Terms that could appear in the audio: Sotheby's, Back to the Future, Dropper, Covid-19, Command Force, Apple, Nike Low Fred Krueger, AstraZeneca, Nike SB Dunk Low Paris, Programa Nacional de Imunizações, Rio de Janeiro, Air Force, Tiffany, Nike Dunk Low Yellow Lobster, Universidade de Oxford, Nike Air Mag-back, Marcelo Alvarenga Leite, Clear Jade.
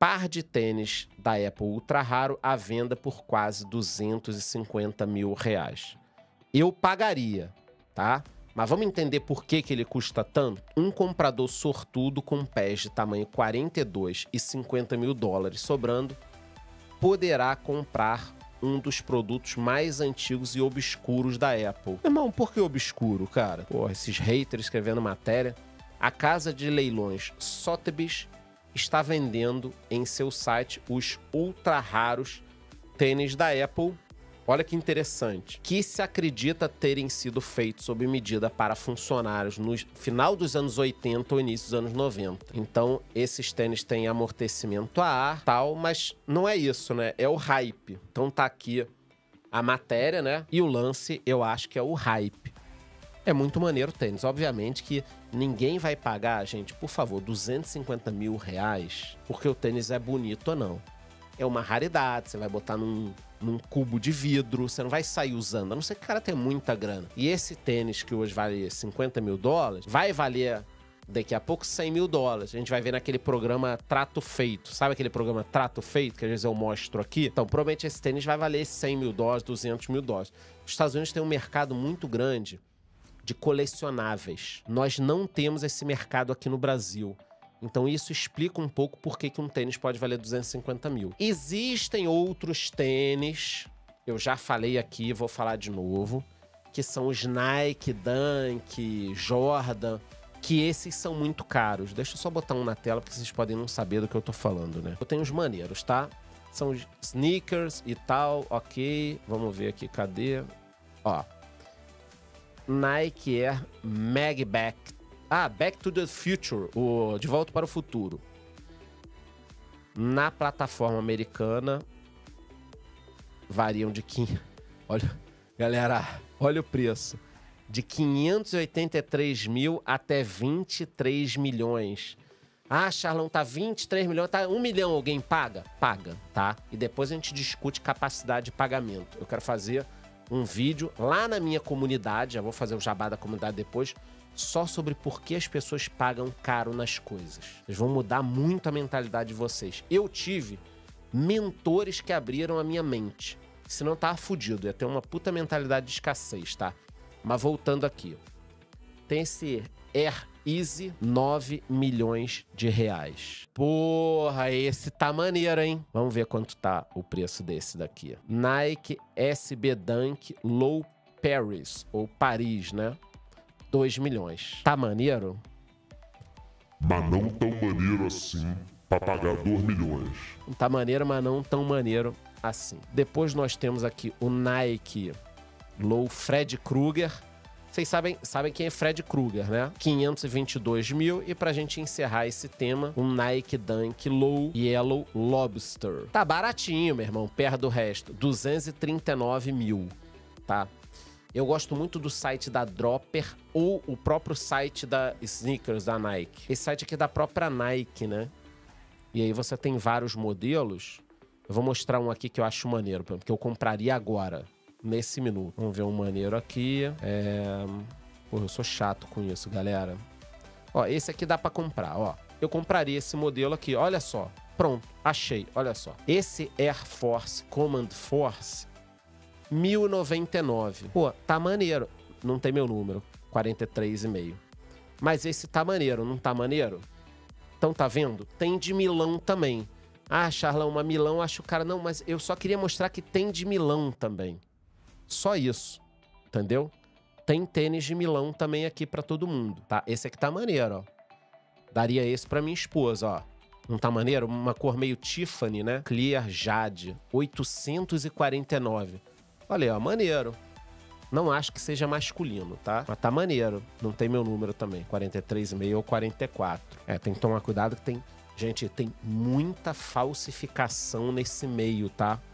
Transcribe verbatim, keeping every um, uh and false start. par de tênis da Apple ultra raro à venda por quase duzentos e cinquenta mil reais. Eu pagaria, tá? Mas vamos entender por que que ele custa tanto? Um comprador sortudo com pés de tamanho quarenta e dois e cinquenta mil dólares sobrando poderá comprar um dos produtos mais antigos e obscuros da Apple. Irmão, por que obscuro, cara? Porra, esses haters escrevendo matéria. A casa de leilões Sotheby's está vendendo em seu site os ultra raros tênis da Apple. Olha que interessante. Que se acredita terem sido feitos sob medida para funcionários no final dos anos oitenta ou início dos anos noventa. Então, esses tênis têm amortecimento a ar, tal, mas não é isso, né? É o hype. Então tá aqui a matéria, né? E o lance, eu acho que é o hype. É muito maneiro o tênis. Obviamente que ninguém vai pagar, gente, por favor, duzentos e cinquenta mil reais porque o tênis é bonito ou não. É uma raridade, você vai botar num, num cubo de vidro, você não vai sair usando, a não ser que o cara tenha muita grana. E esse tênis que hoje vale cinquenta mil dólares, vai valer daqui a pouco cem mil dólares. A gente vai ver naquele programa Trato Feito. Sabe aquele programa Trato Feito, que às vezes eu mostro aqui? Então, provavelmente esse tênis vai valer cem mil dólares, duzentos mil dólares. Os Estados Unidos têm um mercado muito grande de colecionáveis. Nós não temos esse mercado aqui no Brasil. Então isso explica um pouco por que que um tênis pode valer duzentos e cinquenta mil. Existem outros tênis, eu já falei aqui, vou falar de novo, que são os Nike, Dunk, Jordan, que esses são muito caros. Deixa eu só botar um na tela, porque vocês podem não saber do que eu tô falando, né? Eu tenho os maneiros, tá? São os sneakers e tal, ok. Vamos ver aqui, cadê? Ó. Nike Air Mag-back. Ah, Back to the Future, o De Volta para o Futuro. Na plataforma americana, variam de... quinze... Olha, galera, olha o preço. De quinhentos e oitenta e três mil até vinte e três milhões. Ah, Charlão, tá vinte e três milhões, tá um milhão, alguém paga? Paga, tá? E depois a gente discute capacidade de pagamento. Eu quero fazer um vídeo lá na minha comunidade, já vou fazer o jabá da comunidade depois, só sobre por que as pessoas pagam caro nas coisas. Vocês vão mudar muito a mentalidade de vocês. Eu tive mentores que abriram a minha mente. Senão eu tava fudido, ia ter uma puta mentalidade de escassez, tá? Mas voltando aqui. Tem esse Air Easy, nove milhões de reais. Porra, esse tá maneiro, hein? Vamos ver quanto tá o preço desse daqui. Nike S B Dunk Low Paris, ou Paris, né? dois milhões. Tá maneiro? Mas não tão maneiro assim pra pagar dois milhões. Tá maneiro, mas não tão maneiro assim. Depois nós temos aqui o Nike Low Fred Krueger. Vocês sabem, sabem quem é Fred Krueger, né? quinhentos e vinte e dois mil. E pra gente encerrar esse tema, o Nike Dunk Low Yellow Lobster. Tá baratinho, meu irmão, perto do resto. duzentos e trinta e nove mil, tá? Eu gosto muito do site da Dropper ou o próprio site da Sneakers, da Nike. Esse site aqui é da própria Nike, né? E aí você tem vários modelos. Eu vou mostrar um aqui que eu acho maneiro, porque eu compraria agora, nesse minuto. Vamos ver um maneiro aqui. É... Pô, eu sou chato com isso, galera. Ó, esse aqui dá pra comprar, ó. Eu compraria esse modelo aqui, olha só. Pronto, achei, olha só. Esse Air Force Command Force... mil e noventa e nove. Pô, tá maneiro. Não tem meu número, quarenta e três e meio. Mas esse tá maneiro, não tá maneiro? Então tá vendo? Tem de Milão também. Ah, Charlão, uma Milão, acho o cara... Não, mas eu só queria mostrar que tem de Milão também. Só isso, entendeu? Tem tênis de Milão também aqui pra todo mundo, tá? Esse aqui tá maneiro, ó. Daria esse pra minha esposa, ó. Não tá maneiro? Uma cor meio Tiffany, né? Clear Jade, oitocentos e quarenta e nove. Olha aí, ó, maneiro. Não acho que seja masculino, tá? Mas tá maneiro. Não tem meu número também, quarenta e três e meio ou quarenta e quatro. É, tem que tomar cuidado que tem... Gente, tem muita falsificação nesse meio, tá?